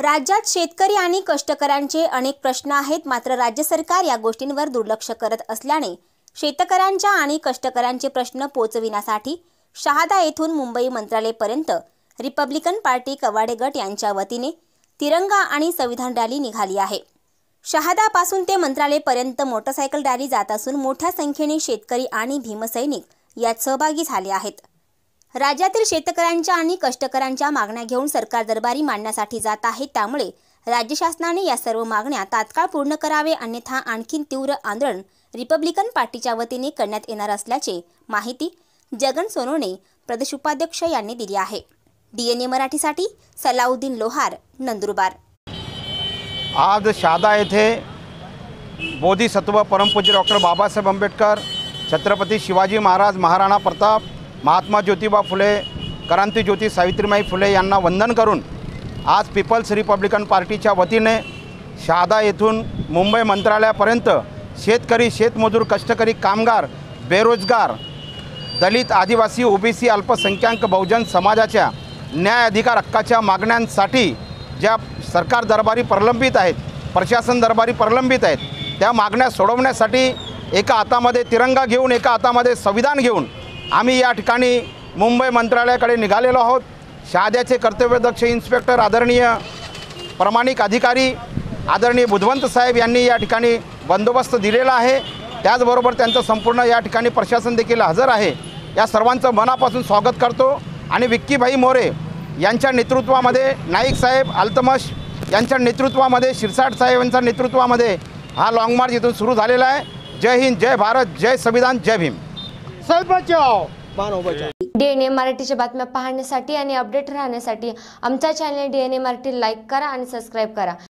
राज्यात शेतकरी आणि कष्टकऱ्यांचे अनेक प्रश्न आहेत, मात्र राज्य सरकार या गोष्टींवर दुर्लक्ष करत असल्याने शेतकऱ्यांच्या आणि कष्टकऱ्यांचे प्रश्न पोहोचविण्यासाठी शहादा येथून मुंबई मंत्रालयपर्यंत रिपब्लिकन पार्टी कवाडे गट यांच्या वतीने तिरंगा आणि संविधान रॅली निघाली आहे। शहादापासून ते मंत्रालयपर्यंत मोटरसायकल रॅली जात असून मोठ्या संख्येने शेतकरी आणि भीमसैनिक यात सहभागी झाले आहेत। राज्यातील शेतकऱ्यांच्या आणि कष्टकऱ्यांच्या मागण्या घेऊन सरकार दरबारी मांडण्यासाठी जात आहे, त्यामुळे राज्य शासनाने या सर्व मागण्या तात्काळ पूर्ण करावे, अन्यथा आणखी तीव्र आंदोलन रिपब्लिकन पार्टीच्या वतीने करण्यात येणार असल्याची माहिती जगन सोनवणे प्रदेश उपाध्यक्ष यांनी दिली आहे। DNA मराठीसाठी सलाउद्दीन लोहार, नंदुरबार। आज शहादा येथे बोधी सत्व परमपूज्य डॉक्टर बाबासाहेब आंबेडकर, छत्रपती शिवाजी महाराज, महाराणा प्रताप, महात्मा ज्योतिबा फुले, क्रांती ज्योती सावित्रीबाई फुले यांना वंदन करून आज पीपल्स रिपब्लिकन पार्टीच्या वतीने शहादा येथून मुंबई मंत्रालयापर्यंत शेतकरी, शेतमजूर, कष्टकरी, कामगार, बेरोजगार, दलित, आदिवासी, OBC, अल्पसंख्याक, बहुजन समाजाच्या न्याय अधिकार हक्काच्या मागण्यांसाठी ज्या सरकार दरबारी प्रलंबित आहेत, प्रशासन दरबारी प्रलंबित आहेत, त्या मागण्या सोडवण्यासाठी एका हातामध्ये तिरंगा घेऊन, एका हातामध्ये संविधान घेऊन आम्ही या ठिकाणी मुंबई मंत्रालयाकडे निघालेलो आहोत। शहाद्याचे कर्तव्यदक्ष इन्स्पेक्टर, आदरणीय प्रामाणिक अधिकारी आदरणीय बुधवंत साहेब यांनी या ठिकाणी बंदोबस्त दिलेला आहे, त्याचबरोबर त्यांचं संपूर्ण या ठिकाणी प्रशासन देखील हजर आहे। या सर्वांचं मनापासून स्वागत करतो आणि विक्की भाई मोरे यांच्या नेतृत्वामध्ये, नाईक साहेब अल्तमश यांच्या नेतृत्वामध्ये, शिरसाट साहेब यांच्या नेतृत्वामध्ये हा लाँग मार्च इथून सुरू झालेला आहे। जय हिंद, जय भारत, जय संविधान, जय भीम। DNA मराठीच्या बातम्या पाहण्यासाठी आणि अपडेट राहण्यासाठी आमचा चॅनल DNA मराठी लाईक करा आणि सबस्क्राइब करा।